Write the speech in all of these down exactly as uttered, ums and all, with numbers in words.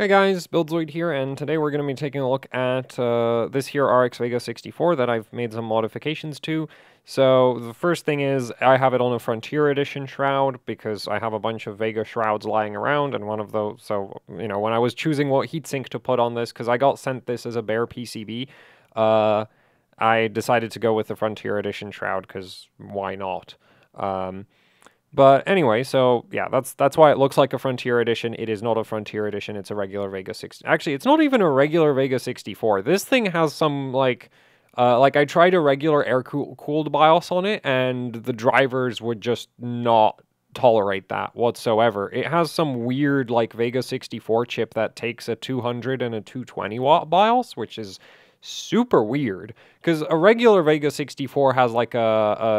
Hey guys, Buildzoid here, and today we're going to be taking a look at uh, this here R X Vega sixty-four that I've made some modifications to. So the first thing is I have it on a Frontier Edition shroud because I have a bunch of Vega shrouds lying around, and one of those, so, you know, when I was choosing what heatsink to put on this, because I got sent this as a bare P C B, uh, I decided to go with the Frontier Edition shroud because why not? Um... But anyway, so yeah, that's that's why it looks like a Frontier Edition. It is not a Frontier Edition, it's a regular Vega sixty. Actually, it's not even a regular Vega sixty-four. This thing has some, like, uh, like I tried a regular air-cooled BIOS on it, and the drivers would just not tolerate that whatsoever. It has some weird, like, Vega sixty-four chip that takes a two hundred and a two twenty watt BIOS, which is super weird, because a regular Vega sixty-four has like a,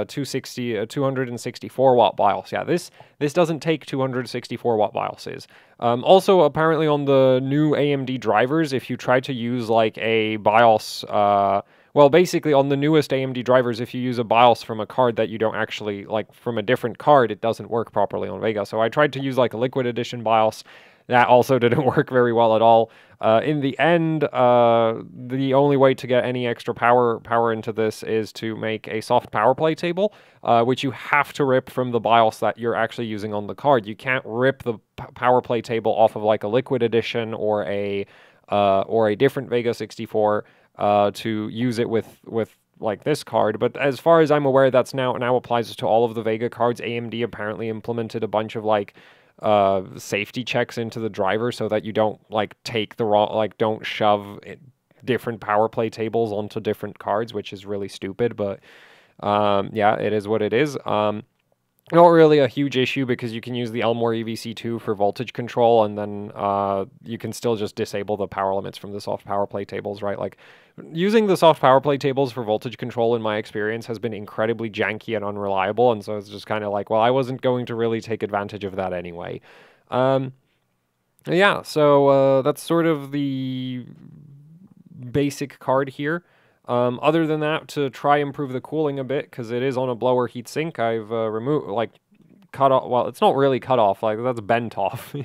a two sixty, a two sixty-four watt BIOS. Yeah, this this doesn't take two sixty-four watt BIOSes. Um, also, apparently on the new A M D drivers, if you try to use like a BIOS, uh, well, basically on the newest A M D drivers, if you use a BIOS from a card that you don't actually like from a different card, it doesn't work properly on Vega. So I tried to use like a Liquid Edition BIOS. That also didn't work very well at all. Uh, in the end, uh, the only way to get any extra power power into this is to make a soft power play table, uh, which you have to rip from the BIOS that you're actually using on the card. You can't rip the power play table off of like a Liquid Edition or a uh, or a different Vega sixty-four uh, to use it with with. like this card, but as far as I'm aware, that's now now applies to all of the Vega cards. A M D apparently implemented a bunch of like uh, safety checks into the driver so that you don't like take the wrong, like don't shove it, different power play tables onto different cards, which is really stupid, but um, yeah, it is what it is. Um, not really a huge issue because you can use the Elmore E V C two for voltage control, and then uh, you can still just disable the power limits from the soft power play tables, right? Like, using the soft power play tables for voltage control, in my experience, has been incredibly janky and unreliable, and so it's just kind of like, well, I wasn't going to really take advantage of that anyway. Um, yeah, so uh, that's sort of the basic card here. Um, other than that, to try improve the cooling a bit, because it is on a blower heatsink, I've uh, removed, like, cut off, well, it's not really cut off, like, that's bent off.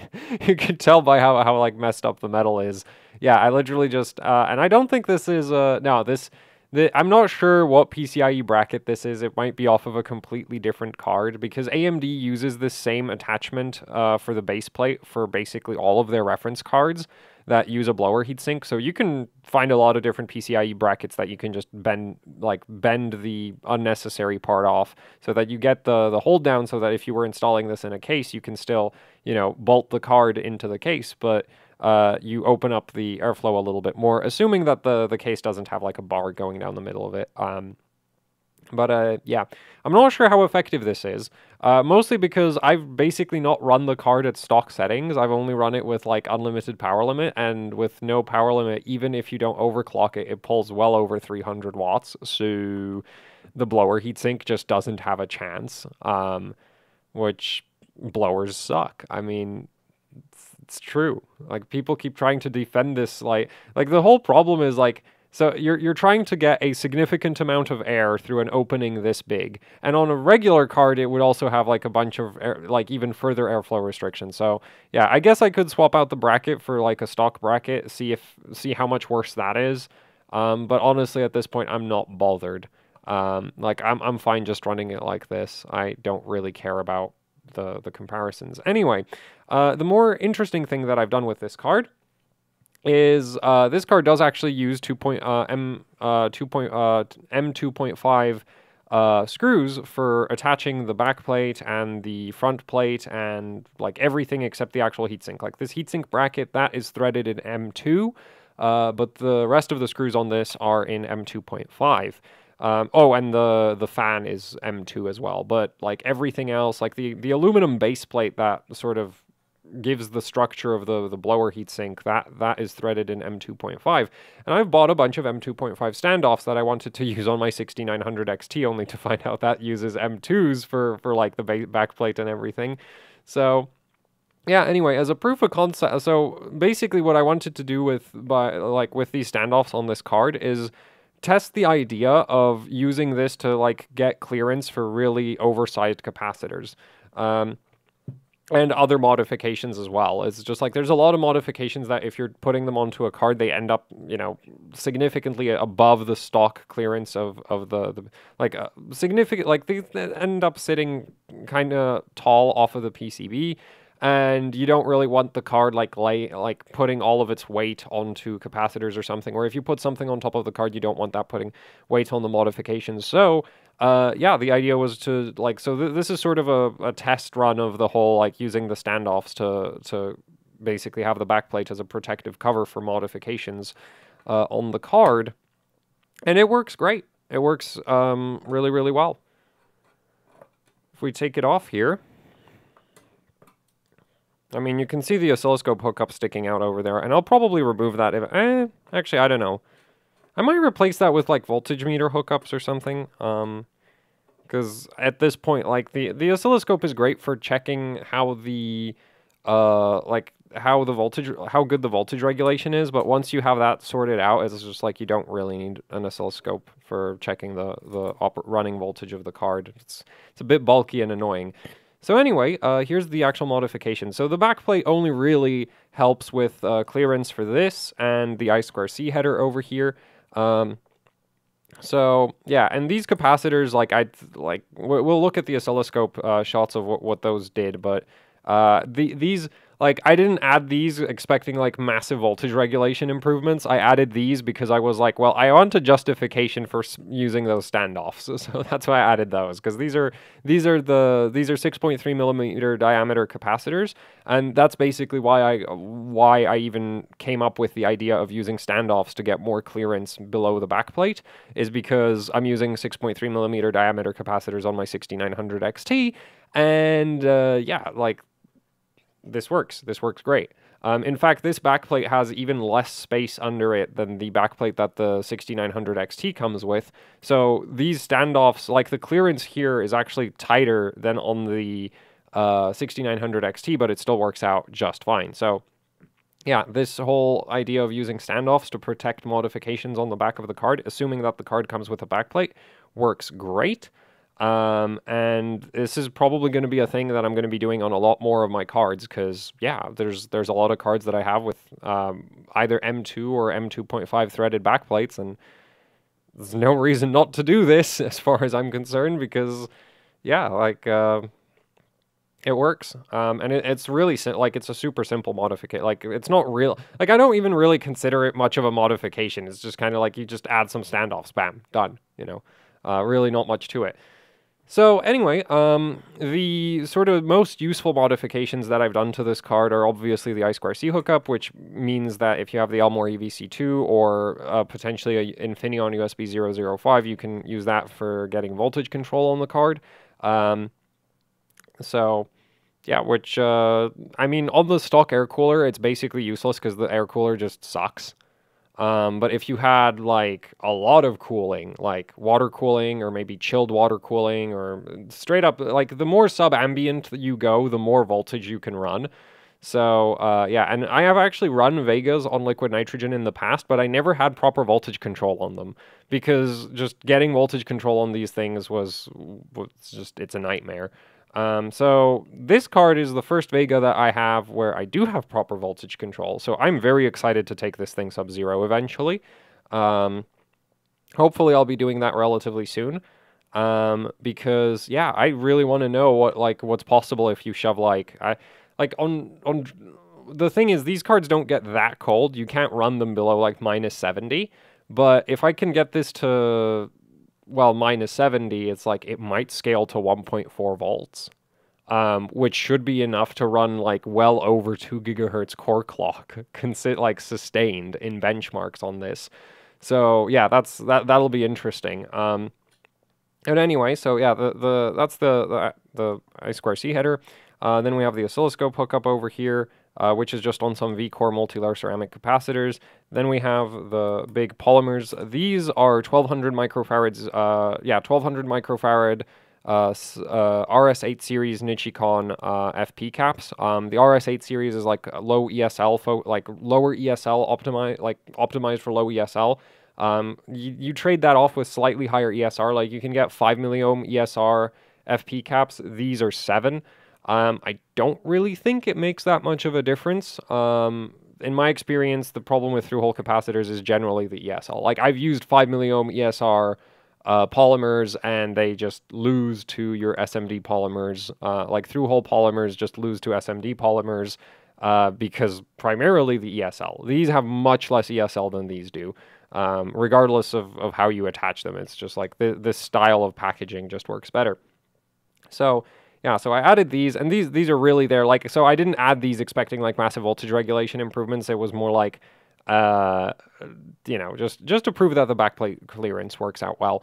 You can tell by how, how, like, messed up the metal is. Yeah, I literally just, uh, and I don't think this is, uh, no, this, the, I'm not sure what PCIe bracket this is. It might be off of a completely different card, because A M D uses this same attachment uh, for the base plate for basically all of their reference cards that use a blower heatsink, so you can find a lot of different PCIe brackets that you can just bend, like bend the unnecessary part off, so that you get the the hold down, so that if you were installing this in a case, you can still, you know, bolt the card into the case, but uh, you open up the airflow a little bit more, assuming that the the case doesn't have like a bar going down the middle of it. Um, But uh, yeah, I'm not sure how effective this is, uh, mostly because I've basically not run the card at stock settings. I've only run it with like unlimited power limit, and with no power limit, even if you don't overclock it, it pulls well over three hundred watts, so the blower heatsink just doesn't have a chance, um, which blowers suck. I mean, it's, it's true. Like, people keep trying to defend this, like, like the whole problem is like, so you're, you're trying to get a significant amount of air through an opening this big. And on a regular card, it would also have like a bunch of, air, like even further airflow restrictions. So yeah, I guess I could swap out the bracket for like a stock bracket, see if see how much worse that is. Um, but honestly, at this point, I'm not bothered. Um, like I'm, I'm fine just running it like this. I don't really care about the, the comparisons. Anyway, uh, the more interesting thing that I've done with this card is uh, this card does actually use two point, uh, M two point five uh, uh, screws for attaching the back plate and the front plate and like everything except the actual heatsink. Like this heatsink bracket, that is threaded in M two, uh, but the rest of the screws on this are in M two point five. Um, oh, and the the fan is M two as well, but like everything else, like the, the aluminum base plate that sort of gives the structure of the the blower heatsink, that that is threaded in M two point five, and I've bought a bunch of M two point five standoffs that I wanted to use on my sixty-nine hundred X T, only to find out that uses M twos for for like the backplate and everything. So yeah, anyway, as a proof of concept, so basically what I wanted to do with by like with these standoffs on this card is test the idea of using this to like get clearance for really oversized capacitors. Um, and other modifications as well. It's just like there's a lot of modifications that if you're putting them onto a card, they end up, you know, significantly above the stock clearance of of the, the like uh, significant, like they end up sitting kind of tall off of the P C B, and you don't really want the card like lay like putting all of its weight onto capacitors or something. Or if you put something on top of the card, you don't want that putting weight on the modifications. So Uh, yeah, the idea was to, like, so th this is sort of a, a test run of the whole, like, using the standoffs to, to basically have the backplate as a protective cover for modifications uh, on the card. And it works great. It works um, really, really well. If we take it off here, I mean, you can see the oscilloscope hookup sticking out over there, and I'll probably remove that. If, eh, actually, I don't know. I might replace that with, like, voltage meter hookups or something, um, because at this point, like, the, the oscilloscope is great for checking how the, uh, like, how the voltage, how good the voltage regulation is, but once you have that sorted out, it's just, like, you don't really need an oscilloscope for checking the, the op running voltage of the card. It's, it's a bit bulky and annoying. So anyway, uh, here's the actual modification. So the backplate only really helps with uh, clearance for this and the I squared C header over here. Um, so yeah, and these capacitors, like I, like we'll look at the oscilloscope, uh, shots of what, what those did, but, uh, the, these, like, I didn't add these expecting like massive voltage regulation improvements. I added these because I was like, well, I want a justification for s using those standoffs. So, so that's why I added those. Cause these are, these are the, these are six point three millimeter diameter capacitors. And that's basically why I, why I even came up with the idea of using standoffs to get more clearance below the backplate, is because I'm using six point three millimeter diameter capacitors on my sixty-nine hundred X T. And, uh, yeah, like, this works. This works great. Um, in fact, this backplate has even less space under it than the backplate that the sixty-nine hundred X T comes with. So these standoffs, like the clearance here is actually tighter than on the uh, sixty-nine hundred X T, but it still works out just fine. So yeah, this whole idea of using standoffs to protect modifications on the back of the card, assuming that the card comes with a backplate, works great. Um, and this is probably going to be a thing that I'm going to be doing on a lot more of my cards, because, yeah, there's there's a lot of cards that I have with um, either M two or M two point five threaded backplates, and there's no reason not to do this as far as I'm concerned, because, yeah, like, uh, it works. Um, and it, it's really, like, it's a super simple modification. Like, it's not real. Like, I don't even really consider it much of a modification. It's just kind of like you just add some standoffs, bam, done, you know, uh, really not much to it. So anyway, um, the sort of most useful modifications that I've done to this card are obviously the I squared C hookup, which means that if you have the Elmore E V C two or uh, potentially a Infineon U S B zero zero five, you can use that for getting voltage control on the card. Um, so yeah, which, uh, I mean, on the stock air cooler, it's basically useless because the air cooler just sucks. Um, but if you had like a lot of cooling, like water cooling or maybe chilled water cooling or straight up, like the more sub-ambient you go, the more voltage you can run. So uh, yeah, and I have actually run Vegas on liquid nitrogen in the past, but I never had proper voltage control on them because just getting voltage control on these things was, was just, it's a nightmare. Um, so this card is the first Vega that I have where I do have proper voltage control. So I'm very excited to take this thing sub-zero eventually. Um, hopefully I'll be doing that relatively soon. Um, because yeah, I really want to know what, like, what's possible if you shove, like, I, like on, on, the thing is these cards don't get that cold. You can't run them below like minus seventy, but if I can get this to, well, minus seventy, it's like it might scale to one point four volts, um, which should be enough to run like well over two gigahertz core clock, consider like sustained in benchmarks on this. So yeah, that's that. That'll be interesting. Um, and anyway, so yeah, the the that's the the, the I squared C header. Uh, then we have the oscilloscope hookup over here, Uh, which is just on some V-core multi-layer ceramic capacitors. Then we have the big polymers. These are twelve hundred microfarads, uh, yeah, twelve hundred microfarad uh, uh, R S eight series Nichicon uh, F P caps. Um, the R S eight series is like low E S L, fo like lower E S L optimized, like optimized for low E S L. Um, you, you trade that off with slightly higher E S R, like you can get five milliohm E S R F P caps. These are seven. Um, I don't really think it makes that much of a difference. Um, in my experience, the problem with through-hole capacitors is generally the E S R. Like, I've used five milliohm E S R uh, polymers, and they just lose to your S M D polymers. Uh, like, through-hole polymers just lose to S M D polymers uh, because primarily the E S L. These have much less E S L than these do, um, regardless of, of how you attach them. It's just like the, this style of packaging just works better. So... yeah, so I added these, and these these are really there. Like, so I didn't add these expecting like massive voltage regulation improvements. It was more like, uh, you know, just just to prove that the backplate clearance works out well.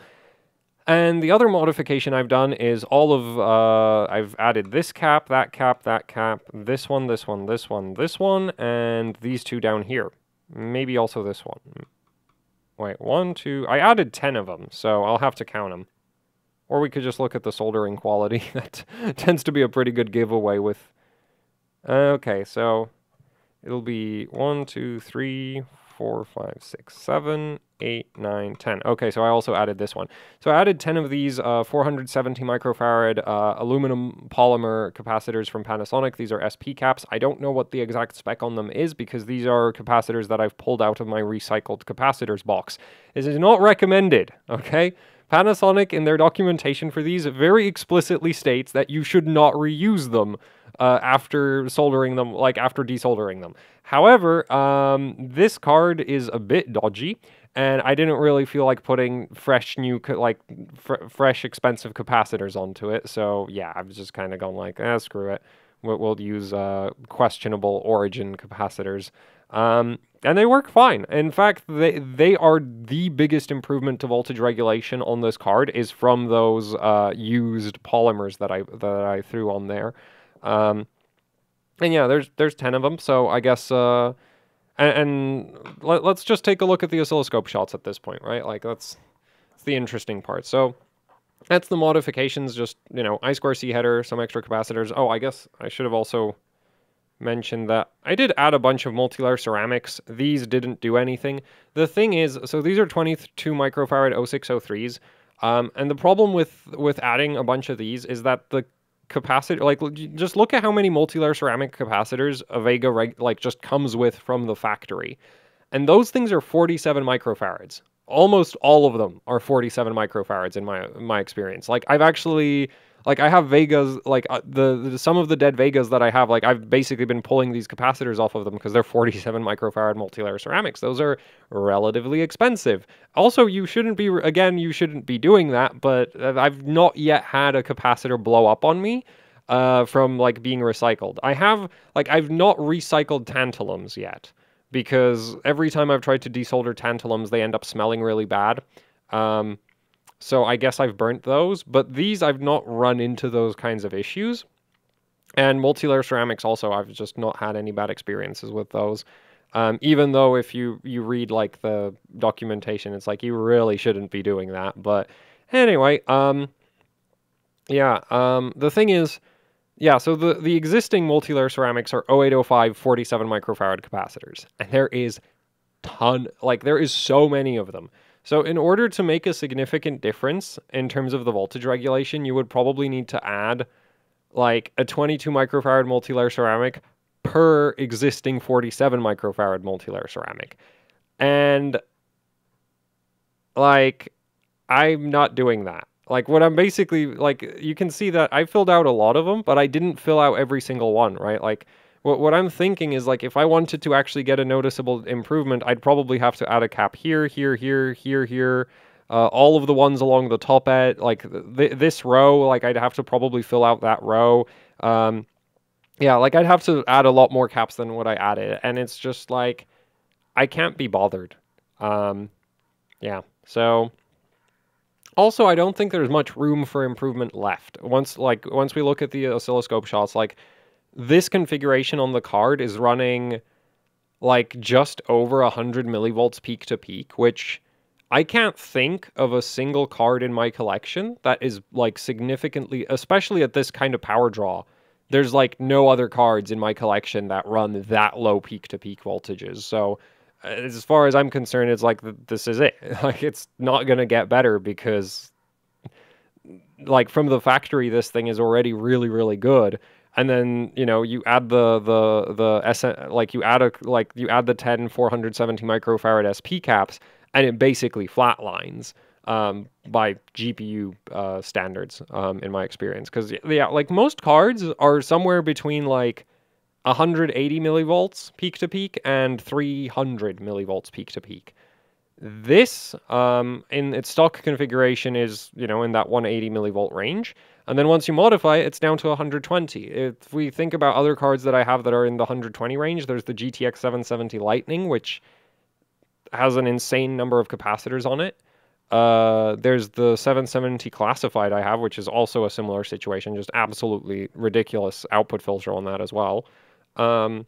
And the other modification I've done is all of uh, I've added this cap, that cap, that cap, this one, this one, this one, this one, and these two down here. Maybe also this one. Wait, one, two. I added ten of them, so I'll have to count them. Or we could just look at the soldering quality. That tends to be a pretty good giveaway with... okay, so it'll be one, two, three, four, five, six, seven, eight, nine, ten. Okay, so I also added this one. So I added ten of these uh, four hundred seventy microfarad uh, aluminum polymer capacitors from Panasonic. These are S P caps. I don't know what the exact spec on them is because these are capacitors that I've pulled out of my recycled capacitors box. This is not recommended, okay? Panasonic, in their documentation for these, very explicitly states that you should not reuse them uh, after soldering them, like after desoldering them. However, um, this card is a bit dodgy, and I didn't really feel like putting fresh, new, like fr fresh, expensive capacitors onto it. So yeah, I've just kind of gone like, ah, eh, screw it. We'll, we'll use uh, questionable origin capacitors. Um, and they work fine. In fact, they they are the biggest improvement to voltage regulation on this card is from those uh, used polymers that I that I threw on there. Um, and yeah, there's there's ten of them. So I guess uh, and, and let, let's just take a look at the oscilloscope shots at this point, right? Like that's that's the interesting part. So that's the modifications. Just you know, I square C header, some extra capacitors. Oh, I guess I should have also mentioned that I did add a bunch of multi-layer ceramics. These didn't do anything. The thing is, so these are twenty-two microfarad oh six oh threes, um, and the problem with with adding a bunch of these is that the capacitor, like, just look at how many multi-layer ceramic capacitors a Vega reg like just comes with from the factory, and those things are forty-seven microfarads. Almost all of them are forty-seven microfarads in my my experience. Like I've actually. Like, I have Vegas, like, uh, the, the some of the dead Vegas that I have, like, I've basically been pulling these capacitors off of them because they're forty-seven microfarad multilayer ceramics. Those are relatively expensive. Also, you shouldn't be, again, you shouldn't be doing that, but I've not yet had a capacitor blow up on me uh, from, like, being recycled. I have, like, I've not recycled tantalums yet because every time I've tried to desolder tantalums, they end up smelling really bad. Um... So I guess I've burnt those, but these I've not run into those kinds of issues. And multi-layer ceramics also, I've just not had any bad experiences with those. Um, even though if you, you read like the documentation, it's like you really shouldn't be doing that. But anyway, um, yeah, um, the thing is, yeah, so the, the existing multi-layer ceramics are oh eight oh five forty-seven microfarad capacitors. And there is ton, like there is so many of them. So in order to make a significant difference in terms of the voltage regulation, you would probably need to add like a twenty-two microfarad multilayer ceramic per existing forty-seven microfarad multilayer ceramic. And like, I'm not doing that. Like what I'm basically, like you can see that I filled out a lot of them, but I didn't fill out every single one, right? Like what, what I'm thinking is, like, if I wanted to actually get a noticeable improvement, I'd probably have to add a cap here, here, here, here, here. Uh, all of the ones along the top edge, like th this row, like I'd have to probably fill out that row. Um, yeah, like I'd have to add a lot more caps than what I added. And it's just like, I can't be bothered. Um, yeah, so... Also, I don't think there's much room for improvement left. Once, like, once we look at the oscilloscope shots, like... this configuration on the card is running like just over one hundred millivolts peak to peak, which I can't think of a single card in my collection that is like significantly, especially at this kind of power draw, there's like no other cards in my collection that run that low peak to peak voltages. So as far as I'm concerned, it's like, this is it. Like it's not going to get better because like from the factory, this thing is already really, really good. and then you know you add the the the S like you add a like you add the ten four seventy microfarad S P caps, and it basically flatlines um, by G P U uh, standards um, in my experience. Because yeah, like most cards are somewhere between like one hundred eighty millivolts peak to peak and three hundred millivolts peak to peak. This um, in its stock configuration is you know in that one hundred eighty millivolt range, and then once you modify it, it's down to one hundred twenty. If we think about other cards that I have that are in the one hundred twenty range, there's the G T X seven seventy Lightning, which has an insane number of capacitors on it. Uh, there's the seven seventy Classified I have, which is also a similar situation, just absolutely ridiculous output filter on that as well. Um,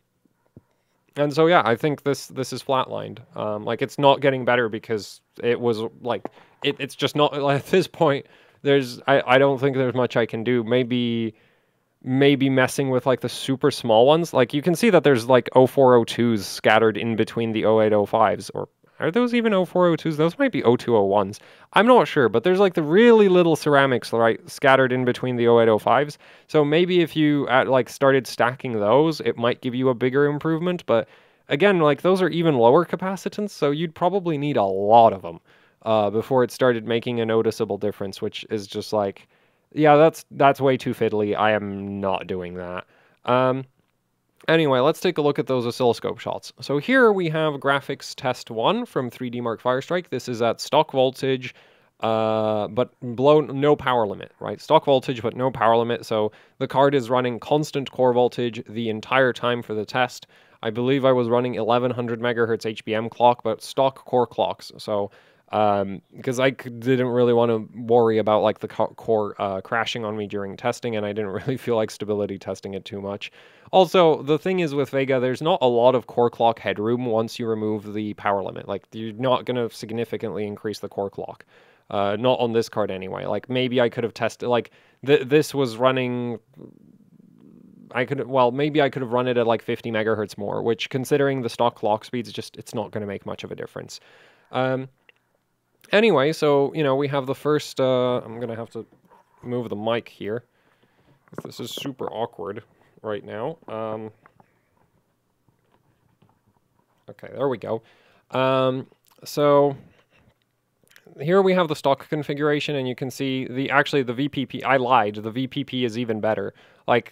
and so, yeah, I think this this is flatlined. Um, like, it's not getting better because it was, like, it, it's just not, like, at this point, there's, I, I don't think there's much I can do. Maybe, maybe messing with, like, the super small ones. Like, you can see that there's, like, oh four oh twos scattered in between the oh eight oh fives, or are those even oh four oh twos? Those might be oh two oh ones. I'm not sure, but there's like the really little ceramics, right, scattered in between the oh eight oh fives. So maybe if you at, like started stacking those, it might give you a bigger improvement. But again, like those are even lower capacitance, so you'd probably need a lot of them uh, before it started making a noticeable difference, which is just like, yeah, that's that's way too fiddly. I am not doing that. Um, Anyway, let's take a look at those oscilloscope shots. So here we have graphics test one from three D Mark Firestrike. This is at stock voltage, uh, but below no power limit, right? Stock voltage, but no power limit. So the card is running constant core voltage the entire time for the test. I believe I was running eleven hundred megahertz H B M clock, but stock core clocks. So um, because I didn't really want to worry about like the co core uh, crashing on me during testing, and I didn't really feel like stability testing it too much. Also, the thing is with Vega, there's not a lot of core clock headroom once you remove the power limit. Like, you're not going to significantly increase the core clock. Uh, not on this card anyway. Like, maybe I could have tested, like, th this was running, I could, well, maybe I could have run it at like fifty megahertz more, which considering the stock clock speeds, just, it's not going to make much of a difference. Um, anyway, so, you know, we have the first, uh, I'm going to have to move the mic here. This is super awkward right now. Um, okay, there we go. Um, so here we have the stock configuration, and you can see the actually the V P P. I lied. The V P P is even better. Like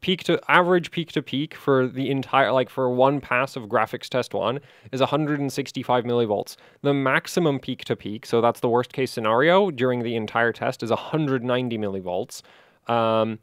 peak to average peak to peak for the entire like for one pass of graphics test one is one hundred sixty-five millivolts. The maximum peak to peak, so that's the worst case scenario during the entire test, is one hundred ninety millivolts. Um,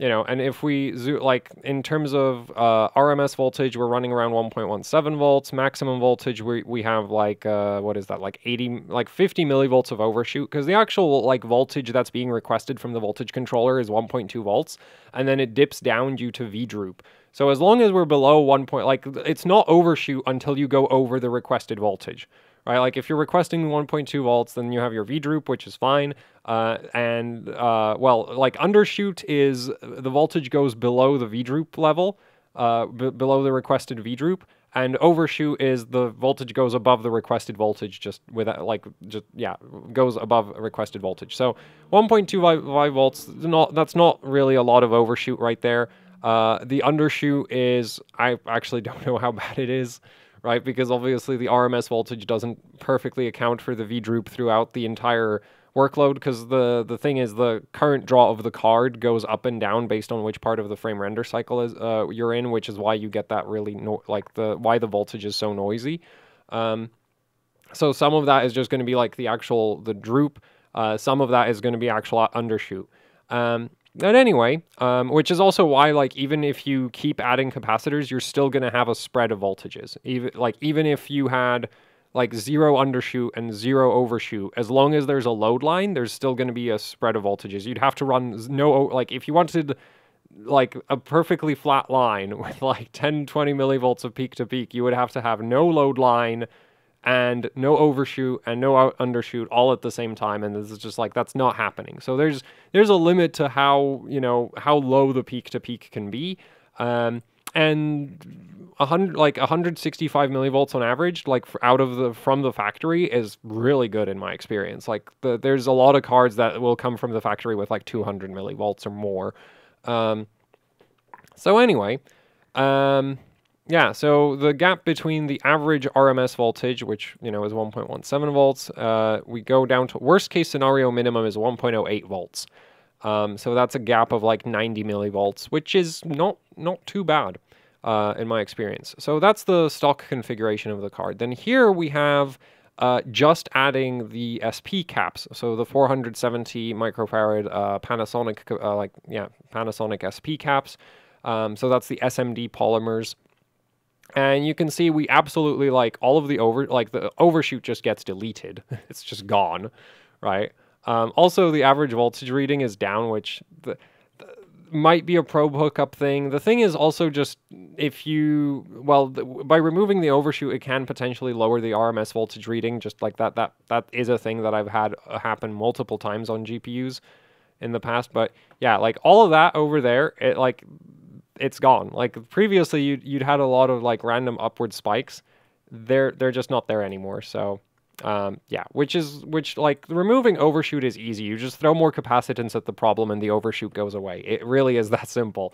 You know, and if we, zo like, in terms of uh, R M S voltage, we're running around one point one seven volts. Maximum voltage, we, we have, like, uh, what is that, like eighty, like fifty millivolts of overshoot, because the actual, like, voltage that's being requested from the voltage controller is one point two volts, and then it dips down due to V droop. So as long as we're below one point, like, it's not overshoot until you go over the requested voltage, right? Like, if you're requesting one point two volts, then you have your V droop, which is fine. Uh, and, uh, well, like, undershoot is the voltage goes below the V droop level, uh, b below the requested V droop, and overshoot is the voltage goes above the requested voltage, just without, like, just, yeah, goes above requested voltage. So one point two five volts, not, that's not really a lot of overshoot right there. Uh, the undershoot is, I actually don't know how bad it is, right? Because obviously the R M S voltage doesn't perfectly account for the V droop throughout the entire workload, because the, the thing is the current draw of the card goes up and down based on which part of the frame render cycle is uh, you're in, which is why you get that really, no like, the why the voltage is so noisy. Um, so some of that is just going to be, like, the actual, the droop. Uh, some of that is going to be actual undershoot. Um, And anyway, um, which is also why, like, even if you keep adding capacitors, you're still going to have a spread of voltages. Even, like, even if you had, like, zero undershoot and zero overshoot, as long as there's a load line, there's still going to be a spread of voltages. You'd have to run no, like, if you wanted, like, a perfectly flat line with, like, ten, twenty millivolts of peak to peak, you would have to have no load line and no overshoot and no undershoot all at the same time, and this is just like, that's not happening. So there's there's a limit to how, you know, how low the peak to peak can be, um, and one hundred like one hundred sixty-five millivolts on average, like for, out of the from the factory is really good in my experience. Like the, there's a lot of cards that will come from the factory with like two hundred millivolts or more. Um, So anyway, um, yeah, so the gap between the average R M S voltage, which, you know, is one point one seven volts, uh, we go down to worst case scenario minimum is one point zero eight volts. Um, so that's a gap of like ninety millivolts, which is not, not too bad uh, in my experience. So that's the stock configuration of the card. Then here we have uh, just adding the S P caps. So the four hundred seventy microfarad uh, Panasonic, uh, like, yeah, Panasonic S P caps. Um, so that's the S M D polymers. And you can see we absolutely, like, all of the over, like the overshoot just gets deleted. It's just gone, right? Um, also, the average voltage reading is down, which the, the, might be a probe hookup thing. The thing is also just if you, well, the, by removing the overshoot, it can potentially lower the R M S voltage reading, just like that. That that is a thing that I've had happen multiple times on G P Us in the past. But yeah, like all of that over there, it like it's gone. Like previously, you'd you'd had a lot of like random upward spikes. They're they're just not there anymore. So. Um, yeah, which is, which, like, removing overshoot is easy. You just throw more capacitance at the problem and the overshoot goes away. It really is that simple.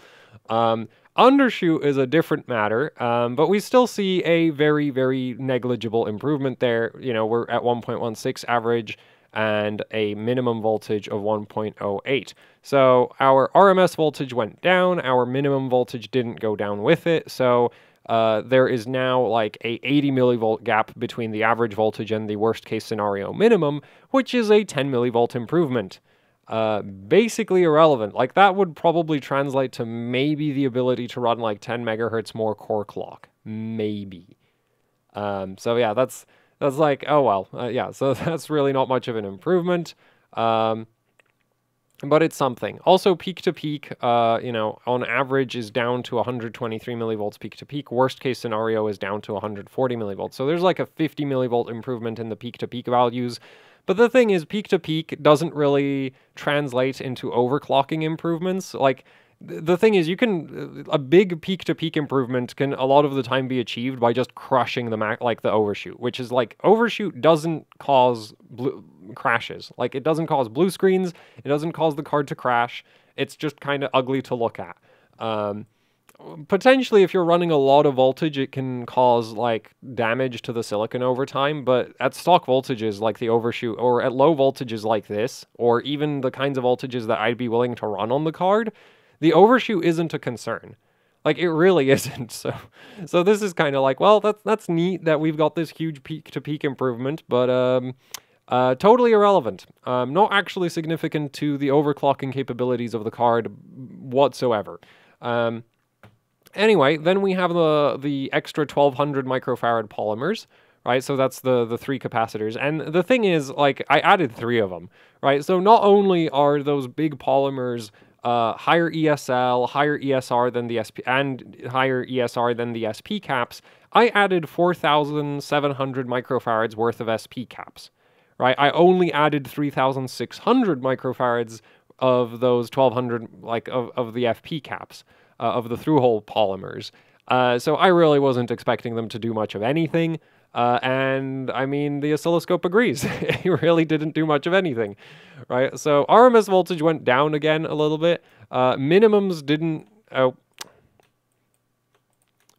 Um, undershoot is a different matter, um, but we still see a very, very negligible improvement there. You know, we're at one point one six average and a minimum voltage of one point zero eight. So our R M S voltage went down, our minimum voltage didn't go down with it, so... Uh, there is now like a eighty millivolt gap between the average voltage and the worst case scenario minimum, which is a ten millivolt improvement. Uh, basically irrelevant. Like that would probably translate to maybe the ability to run like ten megahertz more core clock, maybe. Um, so yeah, that's that's like, oh well, uh, yeah. So that's really not much of an improvement. Um, But it's something. Also, peak to peak, uh, you know, on average is down to one hundred twenty-three millivolts peak to peak. Worst case scenario is down to one hundred forty millivolts. So there's like a fifty millivolt improvement in the peak to peak values. But the thing is, peak to peak doesn't really translate into overclocking improvements. Like, th the thing is, you can, a big peak to peak improvement can a lot of the time be achieved by just crushing the, ma like, the overshoot, which is like, overshoot doesn't cause blue crashes. Like, it doesn't cause blue screens, it doesn't cause the card to crash, it's just kind of ugly to look at. Um, potentially, if you're running a lot of voltage, it can cause, like, damage to the silicon over time, but at stock voltages like the overshoot, or at low voltages like this, or even the kinds of voltages that I'd be willing to run on the card, the overshoot isn't a concern. Like, it really isn't, so so this is kind of like, well, that's, that's neat that we've got this huge peak-to-peak improvement, but, um... Uh, totally irrelevant. Um, not actually significant to the overclocking capabilities of the card whatsoever. Um, anyway, then we have the the extra twelve hundred microfarad polymers, right? So that's the the three capacitors. And the thing is, like, I added three of them, right? So not only are those big polymers uh, higher E S L, higher E S R than the S P, and higher E S R than the S P caps, I added four thousand seven hundred microfarads worth of S P caps. Right, I only added three thousand six hundred microfarads of those twelve hundred, like, of, of the F P caps, uh, of the through-hole polymers. Uh, so I really wasn't expecting them to do much of anything, uh, and, I mean, the oscilloscope agrees. It really didn't do much of anything, right? So R M S voltage went down again a little bit. Uh, minimums didn't... Oh.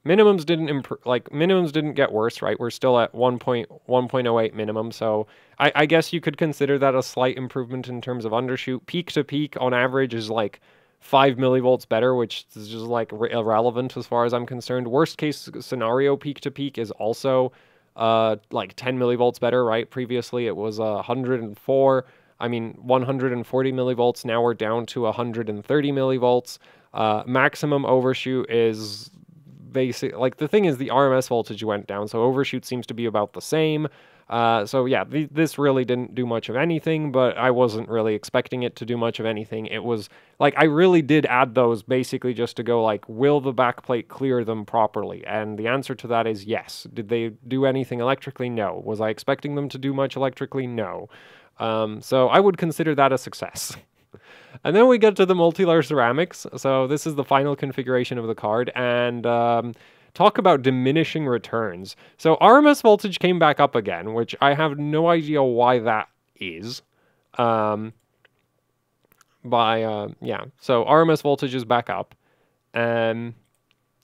Minimums didn't improve, like, minimums didn't get worse, right? We're still at one point zero eight minimum, so I, I guess you could consider that a slight improvement in terms of undershoot. Peak to peak, on average, is, like, five millivolts better, which is just, like, irrelevant as far as I'm concerned. Worst case scenario peak to peak is also, uh, like, ten millivolts better, right? Previously, it was uh, one hundred four, I mean, one hundred forty millivolts, now we're down to one hundred thirty millivolts. Uh, maximum overshoot is... Basic, like the thing is the R M S voltage went down, so overshoot seems to be about the same. Uh, so yeah, th this really didn't do much of anything, but I wasn't really expecting it to do much of anything. It was like, I really did add those basically just to go like, will the backplate clear them properly? And the answer to that is yes. Did they do anything electrically? No. Was I expecting them to do much electrically? No. Um, so I would consider that a success. And then we get to the multi-layer ceramics. So this is the final configuration of the card, and um, talk about diminishing returns. So R M S voltage came back up again, which I have no idea why that is. Um, by, uh, yeah, so R M S voltage is back up. Um,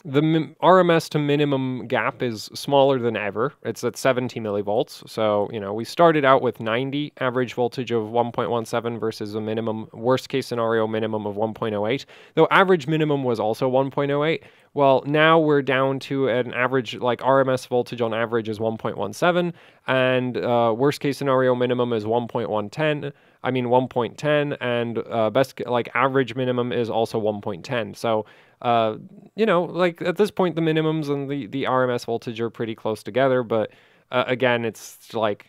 the R M S to minimum gap is smaller than ever. It's at seventy millivolts. So, you know, we started out with ninety, average voltage of one point one seven versus a minimum, worst case scenario minimum of one point oh eight. Though average minimum was also one point oh eight. Well, now we're down to an average, like R M S voltage on average is one point one seven, and uh, worst case scenario minimum is one point one ten. I mean one point ten, and uh, best like average minimum is also one point ten. So, uh, you know, like at this point, the minimums and the the R M S voltage are pretty close together. But uh, again, it's like,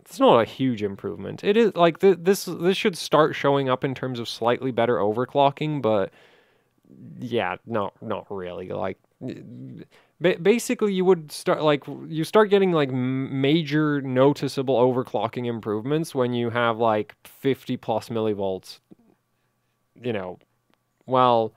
it's not a huge improvement. It is like th this this should start showing up in terms of slightly better overclocking, but yeah, not not really. Like ba basically, you would start like you start getting like major noticeable overclocking improvements when you have like fifty plus millivolts. You know, well,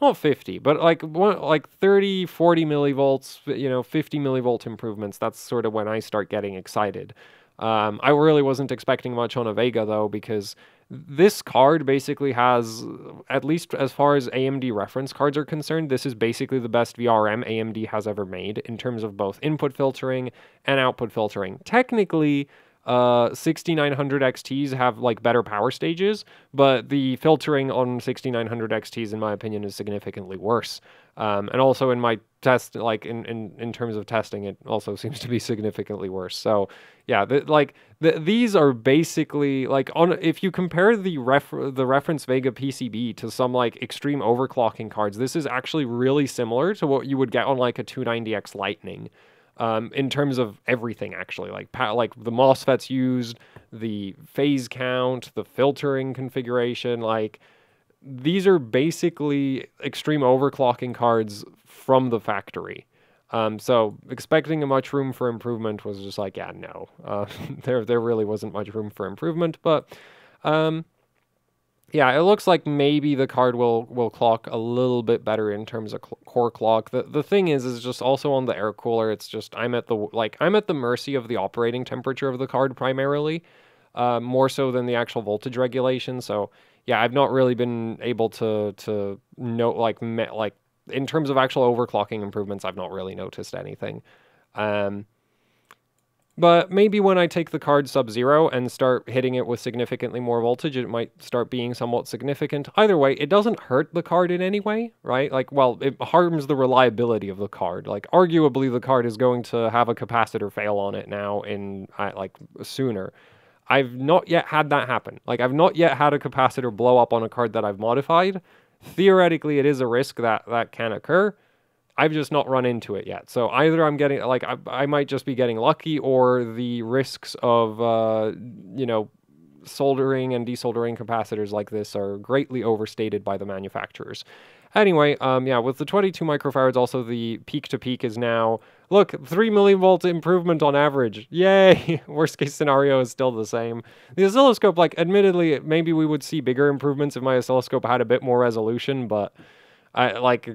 not fifty, but like one, like thirty, forty millivolts, you know, fifty millivolt improvements. That's sort of when I start getting excited. Um, I really wasn't expecting much on a Vega, though, because this card basically has, at least as far as A M D reference cards are concerned, this is basically the best V R M A M D has ever made in terms of both input filtering and output filtering. Technically, uh, sixty-nine hundred X Ts have like better power stages, but the filtering on sixty-nine hundred X Ts, in my opinion, is significantly worse. Um, and also in my test, like in, in, in terms of testing, it also seems to be significantly worse. So yeah, the, like the, these are basically like on, if you compare the ref, the reference Vega P C B to some like extreme overclocking cards, this is actually really similar to what you would get on like a two ninety X Lightning. Um, in terms of everything, actually, like like the MOSFETs used, the phase count, the filtering configuration, like these are basically extreme overclocking cards from the factory. Um, so expecting a much room for improvement was just like, yeah, no, uh, there there really wasn't much room for improvement. But um, yeah, it looks like maybe the card will will clock a little bit better in terms of cl core clock. The the thing is, is just also on the air cooler. It's just I'm at the like I'm at the mercy of the operating temperature of the card primarily, uh, more so than the actual voltage regulation. So yeah, I've not really been able to to note like me, like in terms of actual overclocking improvements. I've not really noticed anything. Um, But maybe when I take the card sub-zero and start hitting it with significantly more voltage, it might start being somewhat significant. Either way, it doesn't hurt the card in any way, right? Like, well, it harms the reliability of the card. Like, arguably, the card is going to have a capacitor fail on it now in, uh, like, sooner. I've not yet had that happen. Like, I've not yet had a capacitor blow up on a card that I've modified. Theoretically, it is a risk that that can occur. I've just not run into it yet. So either I'm getting, like, I, I might just be getting lucky, or the risks of, uh, you know, soldering and desoldering capacitors like this are greatly overstated by the manufacturers. Anyway, um, yeah, with the twenty-two microfarads, also the peak-to-peak is now, look, three millivolt improvement on average. Yay! Worst-case scenario is still the same. The oscilloscope, like, admittedly, maybe we would see bigger improvements if my oscilloscope had a bit more resolution, but, I like...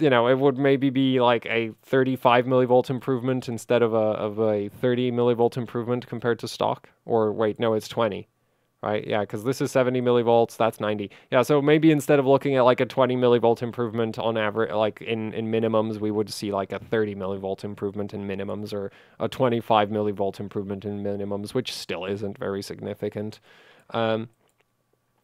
you know, it would maybe be like a thirty-five millivolt improvement instead of a of a thirty millivolt improvement compared to stock. Or wait, no, it's twenty, right? Yeah, because this is seventy millivolts, that's ninety. Yeah, so maybe instead of looking at like a twenty millivolt improvement on average, like in in minimums, we would see like a thirty millivolt improvement in minimums, or a twenty-five millivolt improvement in minimums, which still isn't very significant. Um,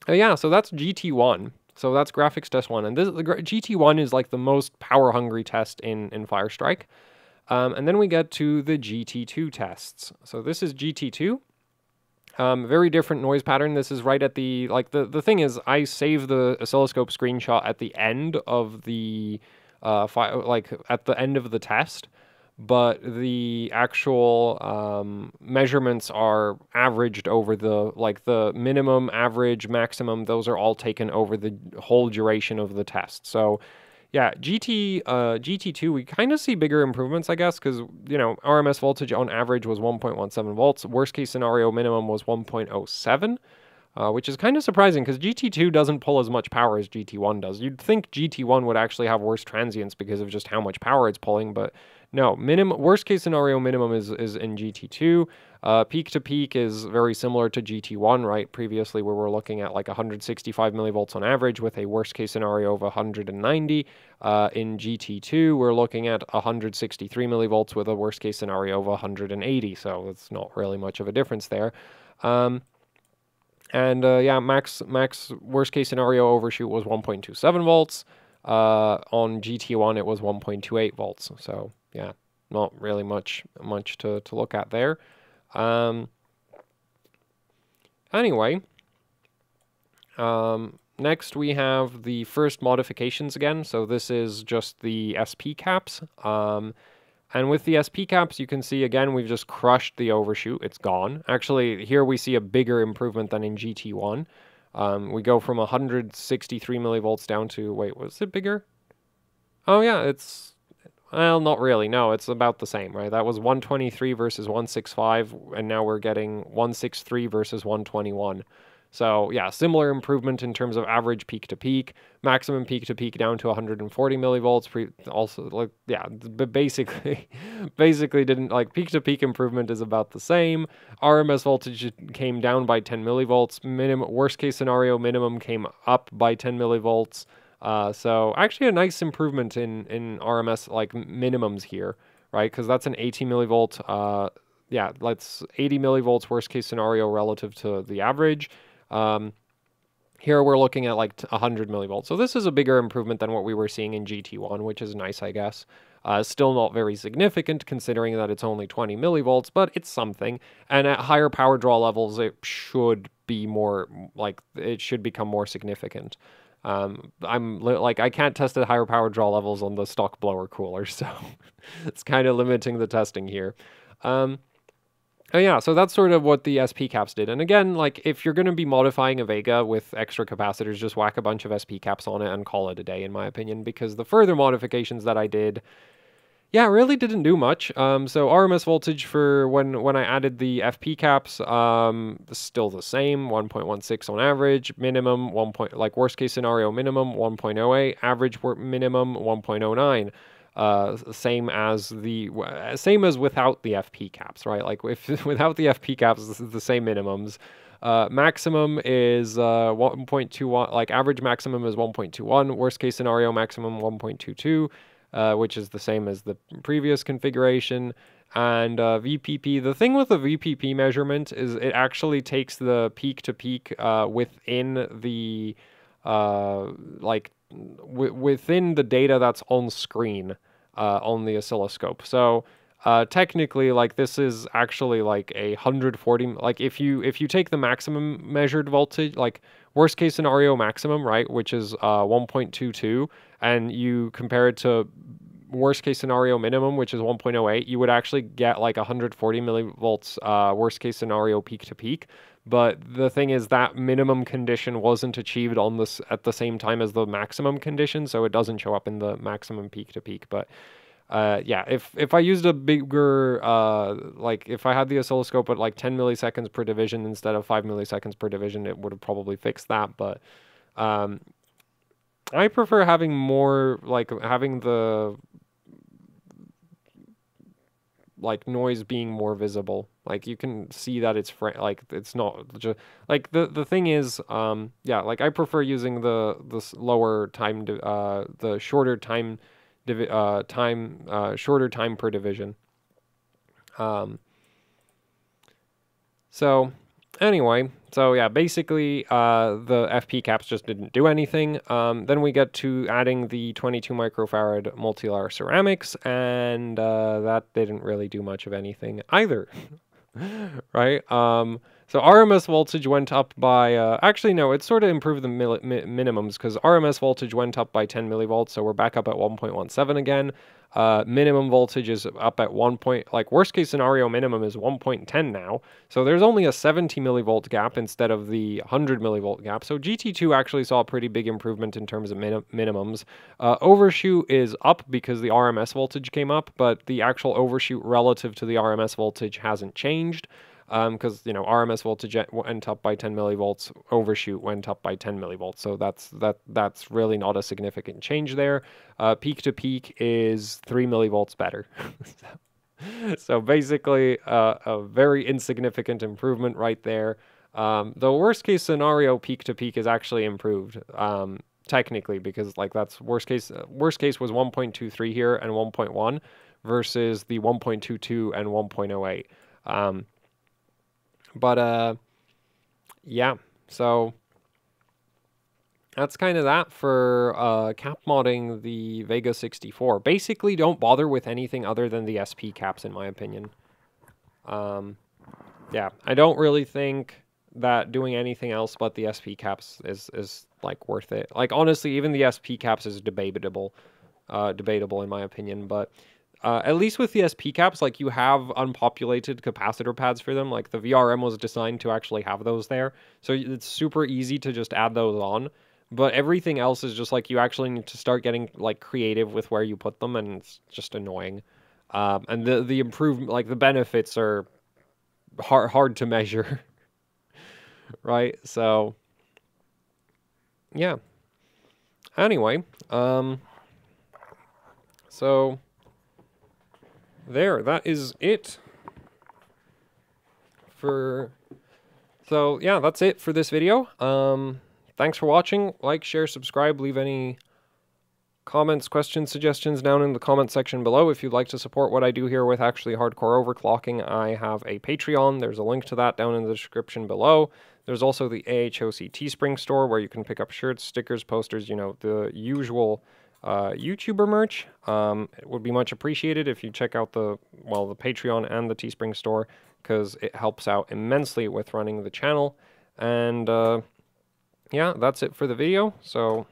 yeah, so that's G T one. So that's graphics test one, and this the G T one is like the most power hungry test in in Firestrike, um, and then we get to the G T two tests. So this is G T two, um, very different noise pattern. This is right at the like the the thing is I save the oscilloscope screenshot at the end of the uh, fi like at the end of the test, but the actual um, measurements are averaged over the, like the minimum, average, maximum, those are all taken over the whole duration of the test. So yeah, G T, uh, G T two, we kind of see bigger improvements, I guess, because, you know, R M S voltage on average was one point one seven volts. Worst case scenario minimum was one point oh seven. Uh, which is kind of surprising because G T two doesn't pull as much power as G T one does. You'd think G T one would actually have worse transients because of just how much power it's pulling, but no. Minimum, worst case scenario minimum is, is in G T two. Uh, peak to peak is very similar to G T one, right? Previously, we were looking at like one hundred sixty-five millivolts on average with a worst case scenario of one hundred ninety. Uh, in G T two, we're looking at one hundred sixty-three millivolts with a worst case scenario of one hundred eighty. So it's not really much of a difference there. Um, And uh, yeah, max max worst case scenario overshoot was one point two seven volts. Uh, on G T one, it was one point two eight volts. So yeah, not really much much to to look at there. Um, anyway, um, next we have the first modifications again. So this is just the S P caps. Um, And with the S P caps, you can see, again, we've just crushed the overshoot. It's gone. Actually, here we see a bigger improvement than in G T one. Um, we go from one hundred sixty-three millivolts down to... Wait, was it bigger? Oh, yeah, it's... Well, not really. No, it's about the same, right? That was one twenty-three versus one sixty-five, and now we're getting one sixty-three versus one twenty-one. So, yeah, similar improvement in terms of average peak-to-peak, maximum peak-to-peak down to one hundred forty millivolts. Pre also, like, yeah, but basically, basically didn't, like, peak-to-peak improvement is about the same. R M S voltage came down by ten millivolts. Minimum, worst-case scenario minimum came up by ten millivolts. Uh, so, actually a nice improvement in, in R M S, like, minimums here, right? Because that's an eighty millivolt, uh, yeah, that's eighty millivolts worst-case scenario relative to the average. Um, here we're looking at like one hundred millivolts. So this is a bigger improvement than what we were seeing in G T one, which is nice, I guess. Uh, still not very significant considering that it's only twenty millivolts, but it's something. And at higher power draw levels, it should be more, like, it should become more significant. Um, I'm like, I can't test at higher power draw levels on the stock blower cooler, so it's kind of limiting the testing here. Um, Oh yeah, so that's sort of what the S P caps did. And again, like, if you're going to be modifying a Vega with extra capacitors, just whack a bunch of S P caps on it and call it a day, in my opinion, because the further modifications that I did, yeah, really didn't do much. Um, so R M S voltage for when, when I added the F P caps, um, still the same, one point one six on average, minimum, one point, like worst case scenario minimum, one point oh eight, average minimum, one point oh nine. Uh, same as the same as without the F P caps, right? Like if without the F P caps, this is the same minimums. Uh, maximum is uh, one point two one, like average maximum is one point two one. Worst case scenario maximum one point two two, uh, which is the same as the previous configuration. And uh, V P P, the thing with the V P P measurement is it actually takes the peak to peak uh, within the uh, like w within the data that's on screen. Uh, on the oscilloscope. So uh, technically, like, this is actually like a one hundred forty, like if you if you take the maximum measured voltage, like worst case scenario maximum, right, which is uh, one point two two, and you compare it to worst case scenario minimum, which is one point oh eight, you would actually get like one hundred forty millivolts uh, worst case scenario peak to peak. But the thing is that minimum condition wasn't achieved on this at the same time as the maximum condition, so it doesn't show up in the maximum peak to peak. But uh, yeah, if if I used a bigger, uh, like if I had the oscilloscope at like ten milliseconds per division instead of five milliseconds per division, it would have probably fixed that. But um, I prefer having more, like having the like noise being more visible. Like you can see that it's fra like it's not just like the the thing is um yeah, like I prefer using the this lower time uh the shorter time divi uh time uh shorter time per division. Um so anyway, so yeah, basically uh, the F P caps just didn't do anything. Um, then we get to adding the twenty-two microfarad multi-layer ceramics, and uh, that didn't really do much of anything either, right? Um, so R M S voltage went up by, uh, actually no, it sort of improved the mi mi minimums, because R M S voltage went up by ten millivolts, so we're back up at one point one seven again. Uh, minimum voltage is up at one point, like worst case scenario minimum is one point one zero now. So there's only a seventy millivolt gap instead of the one hundred millivolt gap. So G T two actually saw a pretty big improvement in terms of min minimums. Uh, overshoot is up because the R M S voltage came up, but the actual overshoot relative to the R M S voltage hasn't changed. because um, you know, R M S voltage went up by ten millivolts, overshoot went up by ten millivolts. So that's that that's really not a significant change there. Uh, peak to peak is three millivolts better. so, so basically, uh, a very insignificant improvement right there. Um, the worst case scenario, peak to peak, is actually improved. Um, technically, because like that's worst case. Worst case was one point two three here and one point one versus the one point two two and one point oh eight. Um, but uh, yeah, so that's kind of that for uh, cap modding the Vega sixty-four. Basically, don't bother with anything other than the S P caps, in my opinion. Um, yeah, I don't really think that doing anything else but the S P caps is is like worth it. Like honestly, even the S P caps is debatable, uh, debatable in my opinion. But uh, at least with the S P caps, like you have unpopulated capacitor pads for them. Like the V R M was designed to actually have those there, so it's super easy to just add those on. But everything else is just like you actually need to start getting like creative with where you put them, and it's just annoying. Um, and the the improvement, like the benefits, are hard hard to measure. Right, so yeah, anyway, um so there, that is it for so yeah that's it for this video. Um thanks for watching. Like, share, subscribe, leave any comments, questions, suggestions down in the comment section below. If you'd like to support what I do here with Actually Hardcore Overclocking, I have a Patreon. There's a link to that down in the description below. There's also the A H O C Teespring store where you can pick up shirts, stickers, posters, you know, the usual uh, YouTuber merch. Um, it would be much appreciated if you check out the, well, the Patreon and the Teespring store, because it helps out immensely with running the channel. And uh, yeah, that's it for the video. So,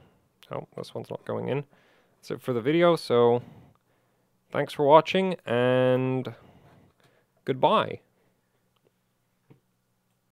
oh, this one's not going in. That's it for the video, so thanks for watching, and goodbye.